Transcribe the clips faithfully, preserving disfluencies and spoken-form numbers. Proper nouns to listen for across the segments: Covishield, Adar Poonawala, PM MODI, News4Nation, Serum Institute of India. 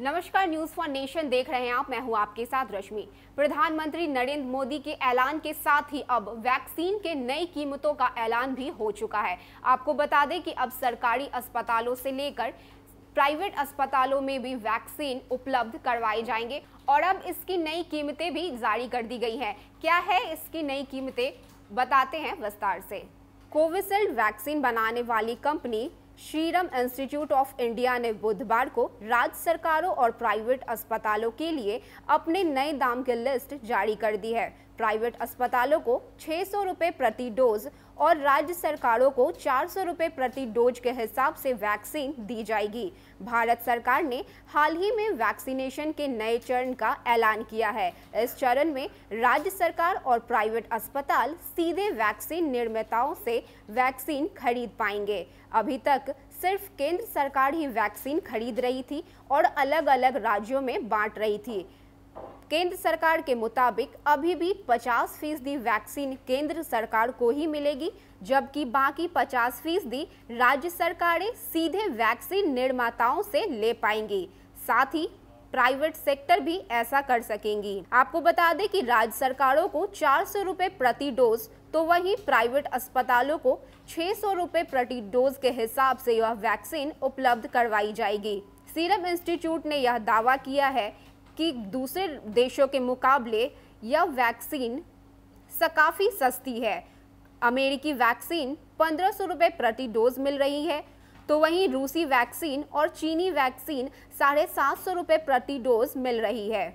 नमस्कार, news for nation देख रहे हैं आप। मैं हूं आपके साथ रश्मि। प्रधानमंत्री नरेंद्र मोदी के ऐलान के साथ ही अब वैक्सीन के नई कीमतों का ऐलान भी हो चुका है। आपको बता दें कि अब सरकारी अस्पतालों से लेकर प्राइवेट अस्पतालों में भी वैक्सीन उपलब्ध करवाए जाएंगे और अब इसकी नई कीमतें भी जारी कर दी गई हैं। क्या है इसकी नई कीमतें, बताते हैं विस्तार से। कोविशील्ड वैक्सीन बनाने वाली company Serum Institute of India ने बुधवार को राज्य सरकारों और प्राइवेट अस्पतालों के लिए अपने नए दाम की लिस्ट जारी कर दी है। प्राइवेट अस्पतालों को छः सौ रुपये प्रति डोज और राज्य सरकारों को चार सौ रुपये प्रति डोज के हिसाब से वैक्सीन दी जाएगी। भारत सरकार ने हाल ही में वैक्सीनेशन के नए चरण का ऐलान किया है। इस चरण में राज्य सरकार और प्राइवेट अस्पताल सीधे वैक्सीन निर्माताओं से वैक्सीन खरीद पाएंगे। अभी तक सिर्फ केंद्र सरकार ही वैक्सीन खरीद रही थी और अलग अलग राज्यों में बांट रही थी। केंद्र सरकार के मुताबिक अभी भी पचास फीसदी वैक्सीन केंद्र सरकार को ही मिलेगी, जबकि बाकी पचास फीसदी राज्य सरकारें सीधे वैक्सीन निर्माताओं से ले पाएंगी। साथ ही प्राइवेट सेक्टर भी ऐसा कर सकेंगी। आपको बता दें कि राज्य सरकारों को चार सौ रुपये प्रति डोज तो वहीं प्राइवेट अस्पतालों को छः सौ रुपये प्रति डोज के हिसाब से यह वैक्सीन उपलब्ध करवाई जाएगी। सीरम इंस्टीट्यूट ने यह दावा किया है कि दूसरे देशों के मुकाबले यह वैक्सीन काफ़ी सस्ती है। अमेरिकी वैक्सीन पंद्रह सौ रुपये प्रति डोज मिल रही है, तो वहीं रूसी वैक्सीन और चीनी वैक्सीन साढ़े सात सौ रुपये प्रति डोज मिल रही है।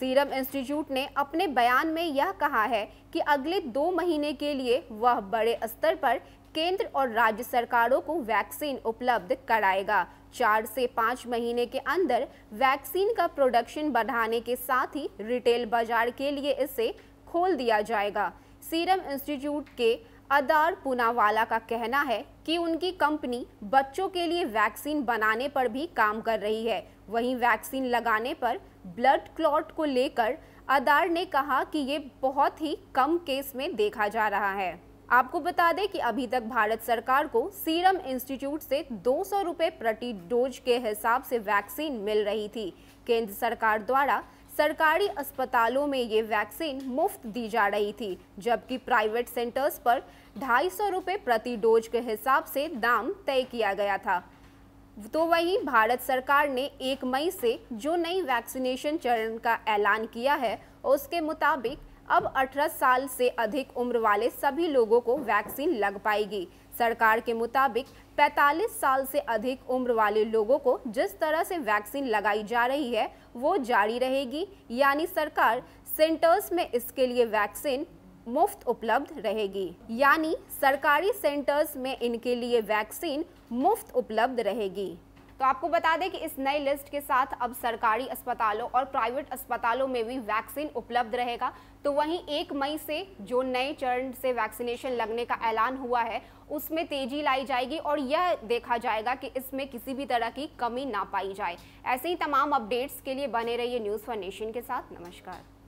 सीरम इंस्टीट्यूट ने अपने बयान में यह कहा है कि अगले दो महीने के लिए वह बड़े स्तर पर केंद्र और राज्य सरकारों को वैक्सीन उपलब्ध कराएगा। चार से पाँच महीने के अंदर वैक्सीन का प्रोडक्शन बढ़ाने के साथ ही रिटेल बाजार के लिए इसे खोल दिया जाएगा। सीरम इंस्टीट्यूट के अदार पूनावाला का कहना है कि उनकी कंपनी बच्चों के लिए वैक्सीन बनाने पर भी काम कर रही है। वहीं वैक्सीन लगाने पर ब्लड क्लॉट को लेकर अदार ने कहा कि ये बहुत ही कम केस में देखा जा रहा है। आपको बता दें कि अभी तक भारत सरकार को सीरम इंस्टीट्यूट से दो सौ रुपये प्रति डोज के हिसाब से वैक्सीन मिल रही थी। केंद्र सरकार द्वारा सरकारी अस्पतालों में ये वैक्सीन मुफ्त दी जा रही थी, जबकि प्राइवेट सेंटर्स पर ढाई सौ रुपये प्रति डोज के हिसाब से दाम तय किया गया था। तो वहीं भारत सरकार ने एक मई से जो नई वैक्सीनेशन चरण का ऐलान किया है, उसके मुताबिक अब अठारह साल से अधिक उम्र वाले सभी लोगों को वैक्सीन लग पाएगी। सरकार के मुताबिक पैंतालीस साल से अधिक उम्र वाले लोगों को जिस तरह से वैक्सीन लगाई जा रही है वो जारी रहेगी, यानी सरकार सेंटर्स में इसके लिए वैक्सीन मुफ्त उपलब्ध रहेगी यानी सरकारी सेंटर्स में इनके लिए वैक्सीन मुफ्त उपलब्ध रहेगी। तो आपको बता दें कि इस नई लिस्ट के साथ अब सरकारी अस्पतालों और प्राइवेट अस्पतालों में भी वैक्सीन उपलब्ध रहेगा। तो वहीं एक मई से जो नए चरण से वैक्सीनेशन लगने का ऐलान हुआ है उसमें तेजी लाई जाएगी और यह देखा जाएगा कि इसमें किसी भी तरह की कमी ना पाई जाए। ऐसे ही तमाम अपडेट्स के लिए बने रहिए न्यूज़ फॉर नेशन के साथ। नमस्कार।